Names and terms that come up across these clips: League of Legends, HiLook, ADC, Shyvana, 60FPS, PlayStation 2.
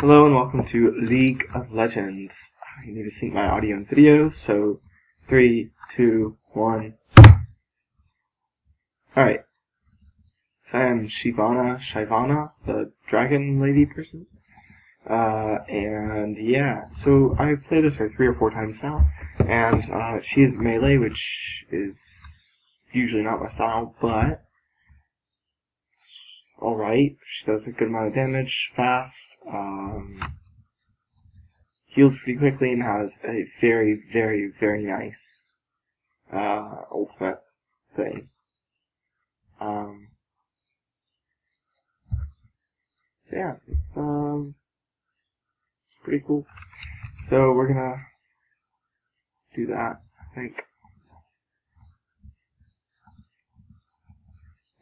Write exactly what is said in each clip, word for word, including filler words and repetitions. Hello and welcome to League of Legends. I need to sync my audio and video, so three, two, one. Alright. So I am Shyvana, Shyvana, the dragon lady person. Uh, and yeah, so I've played this her three or four times now, and uh, she is melee, which is usually not my style, but alright, she does a good amount of damage, fast, um, heals pretty quickly, and has a very, very, very nice, uh, ultimate thing. Um, so yeah, it's, um, it's pretty cool. So we're gonna do that, I think.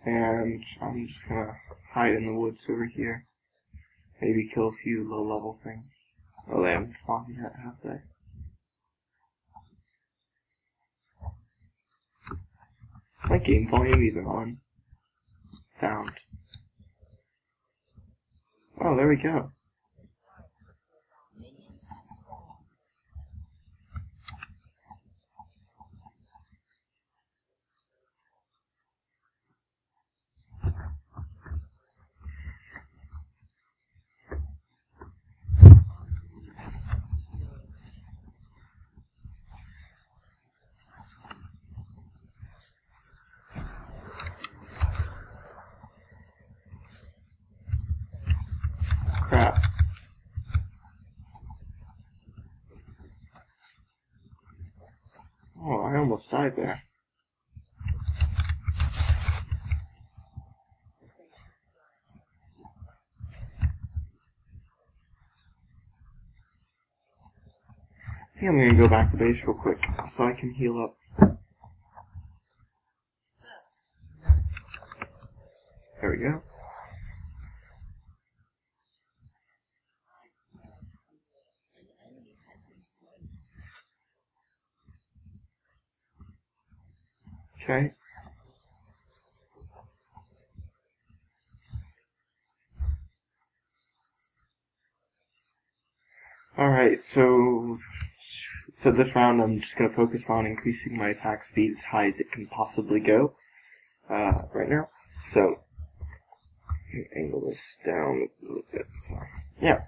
And I'm just gonna hide in the woods over here. Maybe kill a few low level things. Oh, they haven't spawned yet, have they? My game volume even on. Sound. Oh, there we go. Crap. Oh, I almost died there. I think I'm gonna go back to base real quick so I can heal up. There we go. Okay. Alright, so, so this round I'm just going to focus on increasing my attack speed as high as it can possibly go uh, right now. So, angle this down a little bit. So, yeah.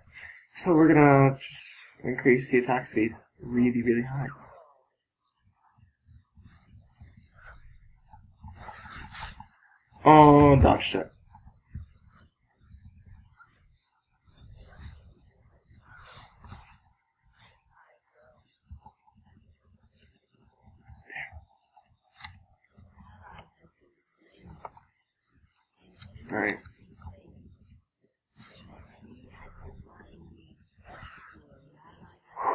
So we're going to just increase the attack speed really, really high. Oh, dodged it. Damn. All right.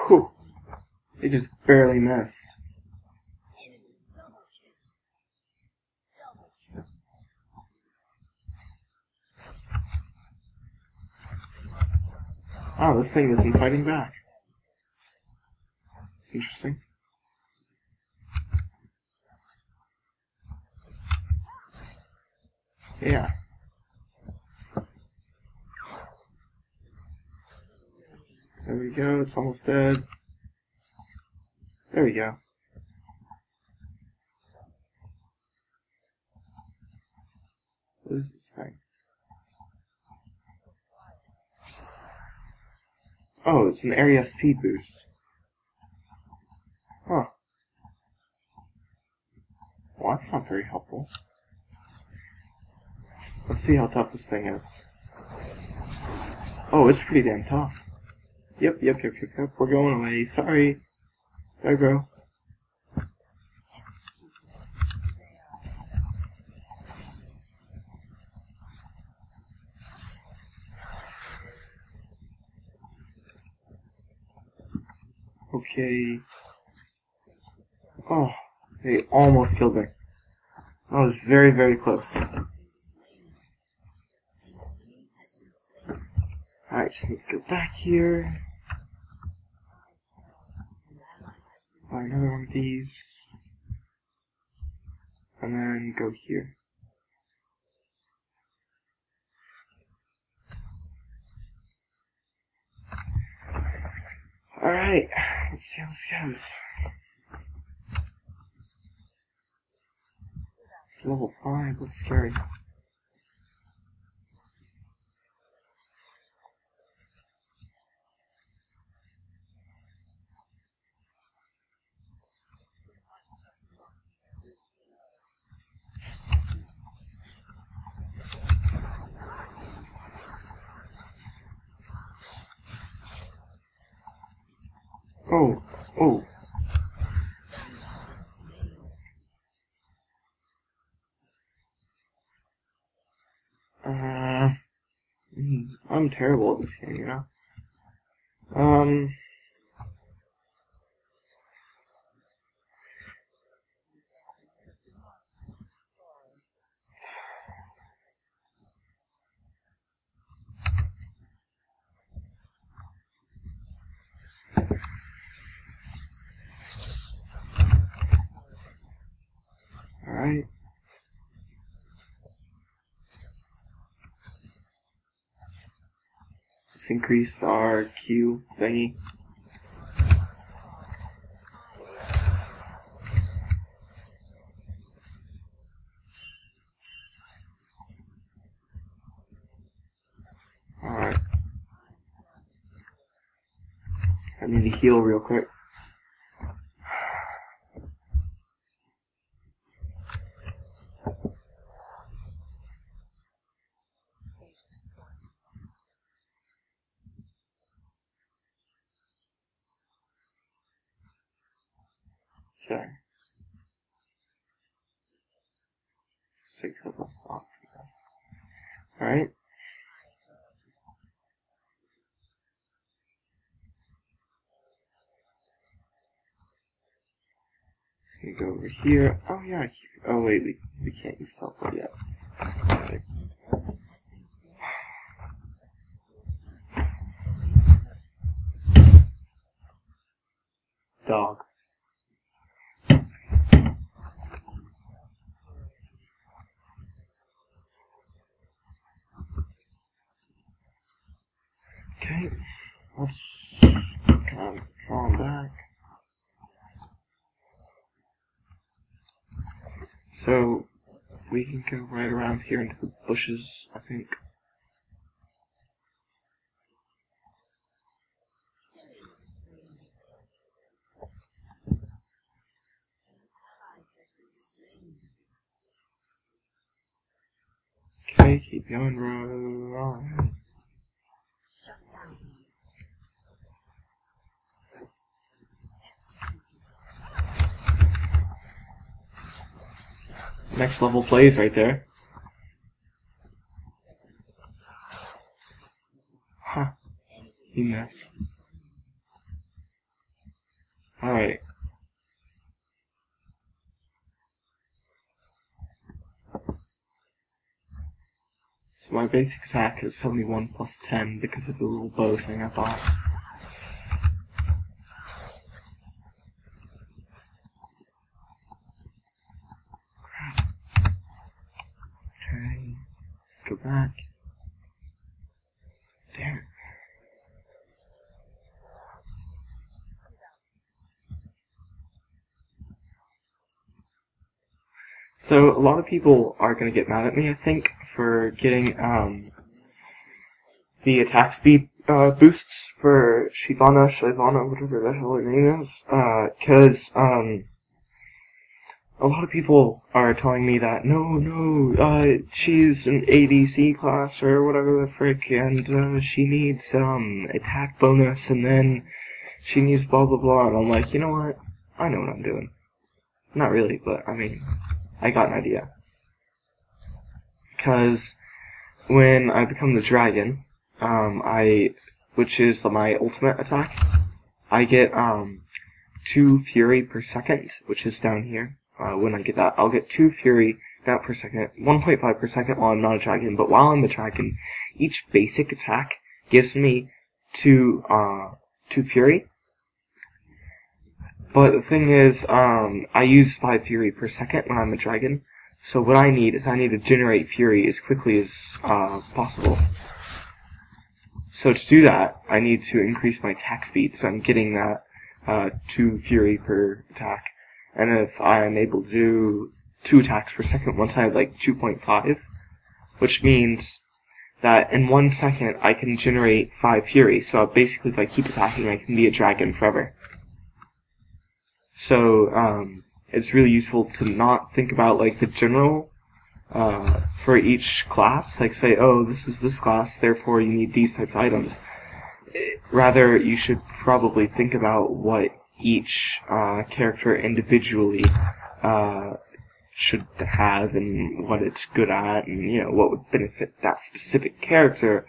Whew. It just barely missed. Wow, this thing isn't fighting back. It's interesting. Yeah. There we go, it's almost dead. There we go. What is this thing? Oh, it's an area speed boost. Huh. Well, that's not very helpful. Let's see how tough this thing is. Oh, it's pretty damn tough. Yep, yep, yep, yep, yep. We're going away. Sorry. Sorry, bro. Okay. Oh, they almost killed me. I was very, very close. Alright, just need to go back here. Buy another one of these. And then go here. Alright, let's see how this goes. Level five looks scary. Oh, oh. Uh, I'm terrible at this game, you know. Um, Alright. Let's increase our Q thingy. Alright. I need to heal real quick. Okay. Secret list off. Alright. Just gonna go over here. Oh yeah, I keep oh wait, we we can't use teleport yet. Right. Dog. Okay, let's kind of draw back. So, we can go right around here into the bushes, I think. Okay, keep going right. Next level plays right there. Huh. You missed. Alright. So my basic attack is seventy-one plus ten because of the little bow thing I bought. Go back. There. So a lot of people are going to get mad at me, I think, for getting um the attack speed uh, boosts for Shyvana, Shyvana, whatever the hell her name is, because uh, um. a lot of people are telling me that, no, no, uh, she's an A D C class or whatever the frick, and uh, she needs um, attack bonus, and then she needs blah blah blah, and I'm like, you know what, I know what I'm doing. Not really, but I mean, I got an idea. Because when I become the dragon, um, I, which is my ultimate attack, I get um, two fury per second, which is down here. Uh, when I get that, I'll get two fury, not per second, one point five per second while I'm not a dragon, but while I'm a dragon, each basic attack gives me two, uh, two fury. But the thing is, um, I use five fury per second when I'm a dragon, so what I need is I need to generate fury as quickly as, uh, possible. So to do that, I need to increase my attack speed, so I'm getting that uh, two fury per attack. And if I'm able to do two attacks per second, once I have like two point five, which means that in one second I can generate five fury. So basically if I keep attacking, I can be a dragon forever. So um, it's really useful to not think about like the general uh, for each class. Like say, oh, this is this class, therefore you need these types of items. It, rather, you should probably think about what each uh, character individually uh, should have and what it's good at, and you know what would benefit that specific character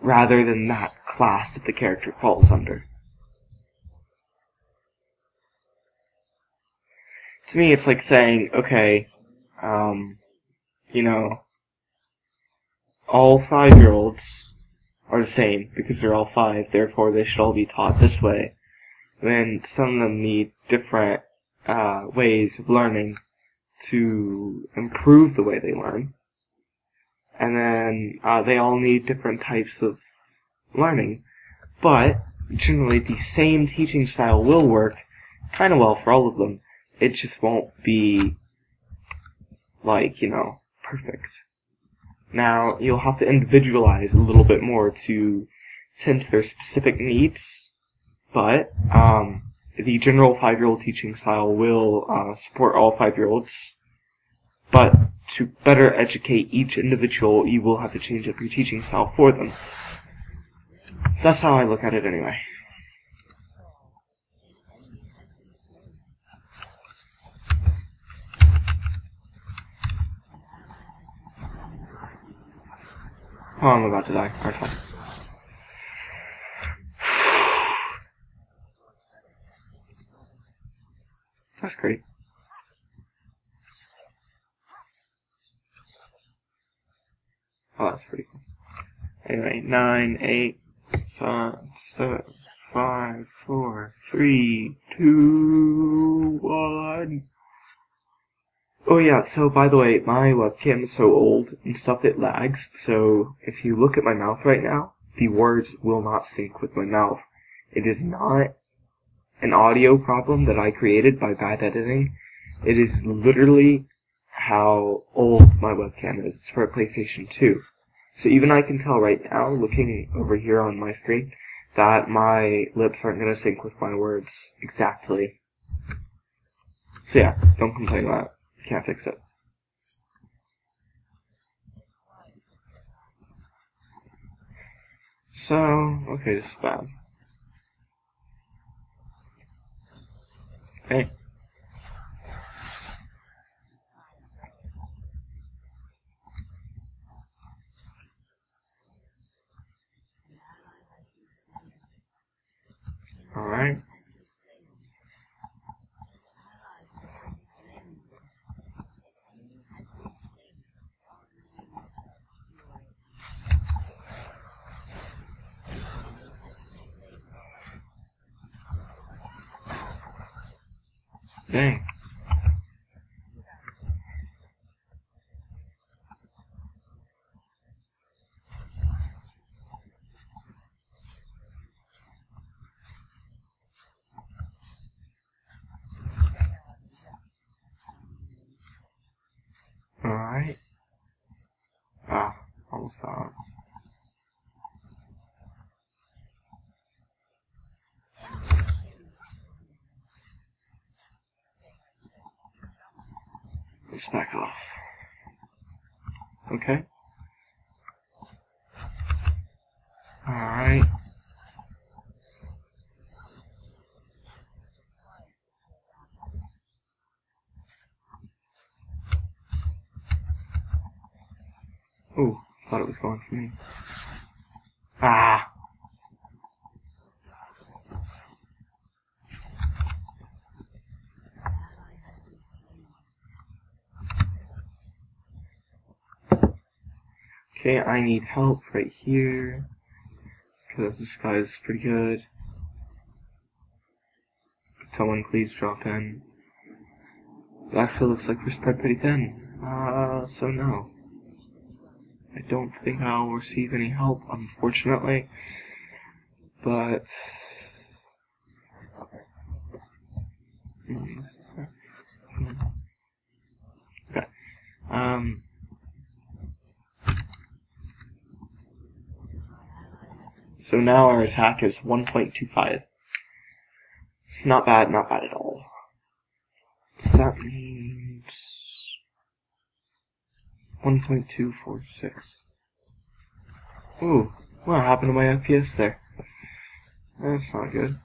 rather than that class that the character falls under. To me, it's like saying, okay, um, you know, all five-year-olds are the same because they're all five, therefore they should all be taught this way. Then some of them need different uh, ways of learning to improve the way they learn, and then uh, they all need different types of learning, but generally the same teaching style will work kind of well for all of them. It just won't be like, you know, perfect. Now you'll have to individualize a little bit more to tend to their specific needs, but um, the general five-year-old teaching style will uh, support all five-year-olds, but to better educate each individual, you will have to change up your teaching style for them. That's how I look at it anyway. Oh, I'm about to die. Our time. That's great. Oh, that's pretty cool. Anyway, nine, eight, five, seven, five, four, three, two, one. Oh yeah, so by the way, my webcam is so old and stuff, it lags, so if you look at my mouth right now, the words will not sync with my mouth. It is not an audio problem that I created by bad editing. It is literally how old my webcam is. It's for a PlayStation two. So even I can tell right now, looking over here on my screen, that my lips aren't going to sync with my words exactly. So yeah, don't complain about it. You can't fix it. So, okay, this is bad. Hey. All right. Dang. All right. Ah, almost out. Let's back off. Okay. Alright. Oh, thought it was going for me. Ah! Okay, I need help right here, because this guy is pretty good. Could someone please drop in? It actually looks like we're spread pretty thin, uh, so no. I don't think I'll receive any help, unfortunately. But okay. Um. So now our attack is one point two five. It's not bad, not bad at all. So that means one point two four six. Ooh, what happened to my F P S there? That's not good.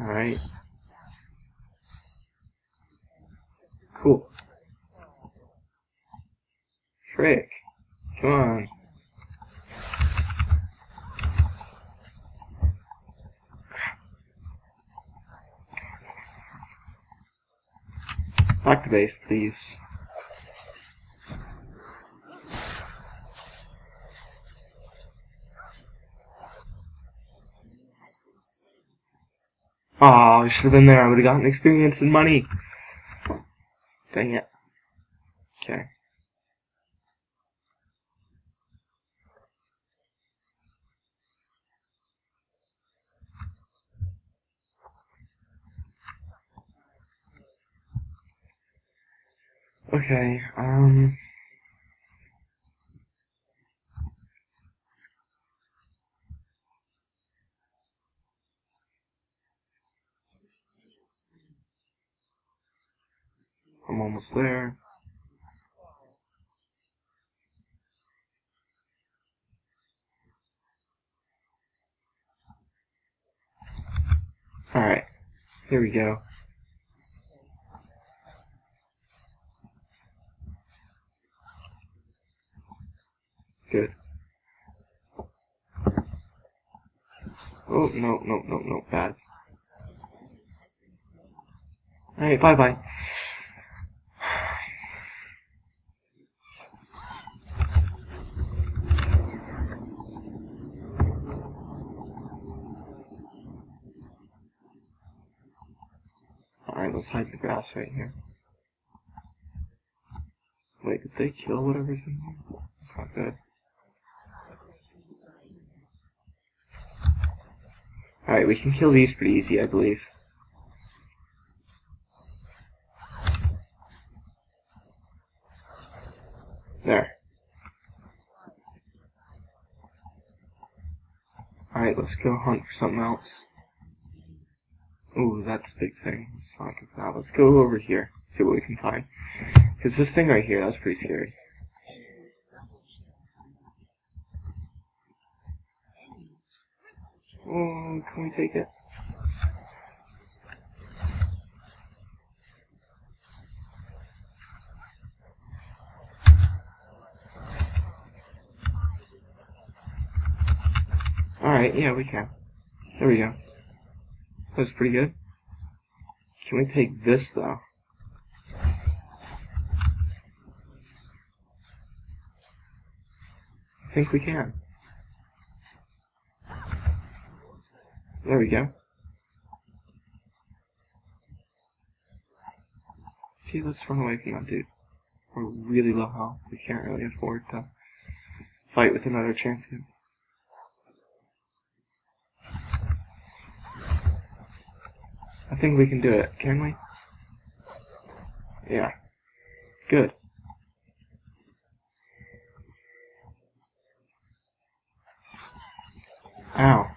Alright. Cool. Frick. Come on. Back to base, please. Aw, oh, I should have been there. I would have gotten experience and money. Dang it. Okay. Okay, um... I'm almost there. Alright, here we go. Good. Oh, no, no, no, no, bad. Alright, bye-bye. Alright, let's hide the grass right here. Wait, did they kill whatever's in here? That's not good. Alright, we can kill these pretty easy, I believe. There. Alright, let's go hunt for something else. Ooh, that's a big thing. Let's not get that. Let's go over here, see what we can find. Because this thing right here, that's pretty scary. Oh, can we take it? Alright, yeah, we can. There we go. That was pretty good. Can we take this, though? I think we can. There we go. Okay, let's run away from that dude. We're really low health. We can't really afford to fight with another champion. I think we can do it, can we? Yeah. Good. Ow.